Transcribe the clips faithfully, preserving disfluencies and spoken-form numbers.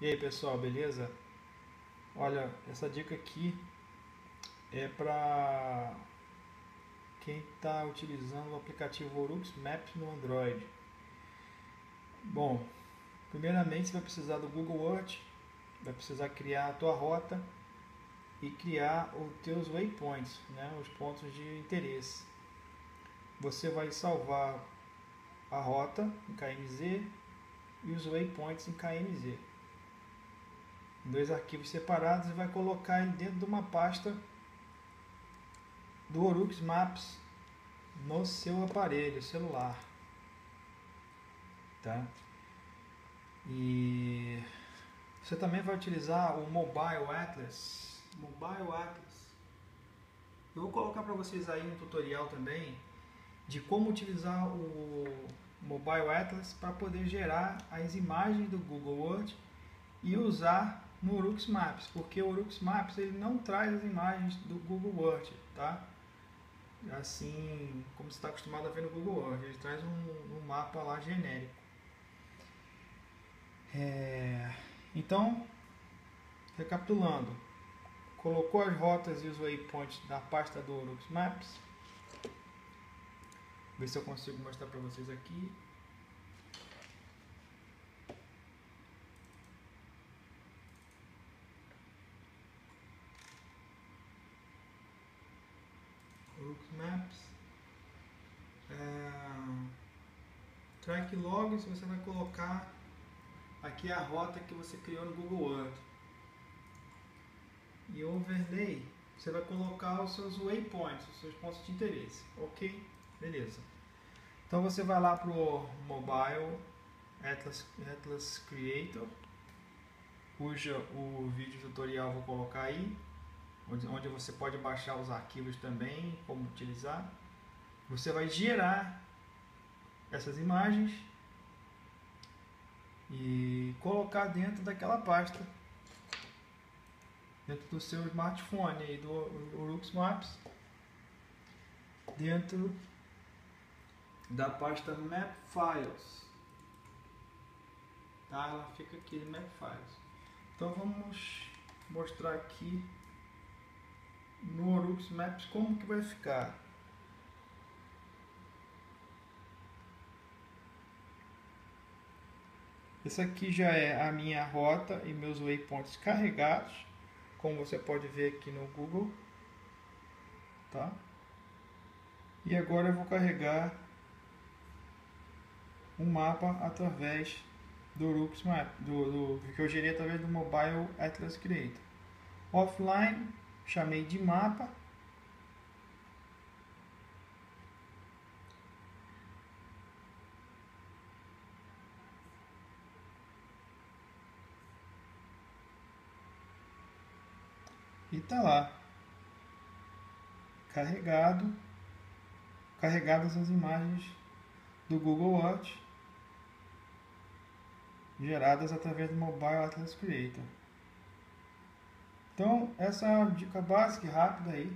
E aí pessoal, beleza? Olha, essa dica aqui é para quem está utilizando o aplicativo OruxMaps no Android. Bom, primeiramente você vai precisar do Google Earth, vai precisar criar a tua rota e criar os teus waypoints, né, os pontos de interesse. Você vai salvar a rota em K M Z e os waypoints em K M Z. Dois arquivos separados, e vai colocar ele dentro de uma pasta do OruxMaps no seu aparelho celular, tá? E você também vai utilizar o Mobile Atlas. Mobile Atlas. Eu vou colocar para vocês aí um tutorial também de como utilizar o Mobile Atlas para poder gerar as imagens do Google Earth e usar no OruxMaps, porque o OruxMaps ele não traz as imagens do Google Earth, tá? Assim como você está acostumado a ver no Google Earth, ele traz um, um mapa lá genérico. É... Então, recapitulando, colocou as rotas e os waypoints na pasta do OruxMaps. Vê se eu consigo mostrar para vocês aqui. OruxMaps, uh, track logs, você vai colocar aqui a rota que você criou no Google Earth, e overlay você vai colocar os seus waypoints, os seus pontos de interesse, ok? Beleza, então você vai lá para o Mobile Atlas, Atlas Creator, cujo o vídeo tutorial eu vou colocar aí, onde você pode baixar os arquivos também, como utilizar. Você vai gerar essas imagens e colocar dentro daquela pasta, dentro do seu smartphone aí do OruxMaps, dentro da pasta Map Files, tá? Ela fica aqui, Map Files. Então vamos mostrar aqui no OruxMaps como que vai ficar. Essa aqui já é a minha rota e meus waypoints carregados, como você pode ver aqui no Google, tá? E agora eu vou carregar um mapa através do OruxMaps, do, do que eu gerei através do Mobile Atlas Creator. Offline, chamei de mapa, e tá lá carregado carregadas as imagens do Google Earth geradas através do Mobile Atlas Creator. Então, essa é uma dica básica e rápida aí,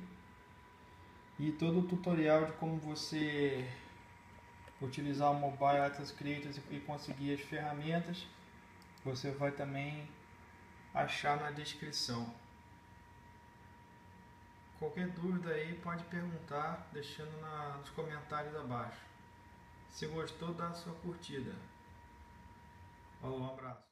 e todo o tutorial de como você utilizar o Mobile Atlas Creator e conseguir as ferramentas, você vai também achar na descrição. Qualquer dúvida aí pode perguntar deixando na, nos comentários abaixo. Se gostou, dá a sua curtida. Falou, um abraço.